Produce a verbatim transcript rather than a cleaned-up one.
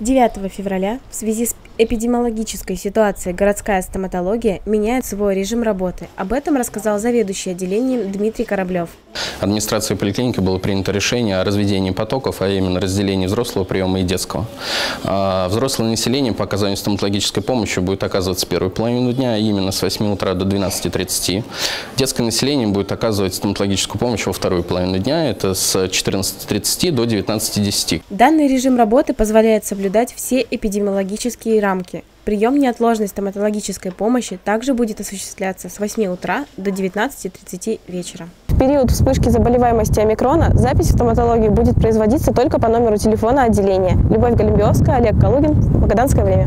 девятого февраля в связи с эпидемиологической ситуацией городская стоматология меняет свой режим работы. Об этом рассказал заведующий отделением Дмитрий Кораблев. Администрацией поликлиники было принято решение о разведении потоков, а именно разделении взрослого приема и детского. Взрослое население по оказанию стоматологической помощи будет оказываться первую половину дня, именно с восьми утра до двенадцати тридцати. Детское население будет оказывать стоматологическую помощь во вторую половину дня, это с четырнадцати тридцати до девятнадцати десяти. Данный режим работы позволяет соблюдать все эпидемиологические рамки. Прием неотложной стоматологической помощи также будет осуществляться с восьми утра до девятнадцати тридцати вечера. В период вспышки заболеваемости омикрона запись в стоматологии будет производиться только по номеру телефона отделения. Любовь Голимбиовская, Олег Калугин, Магаданское время.